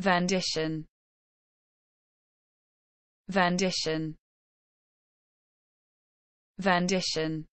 Vendition. Vendition. Vendition.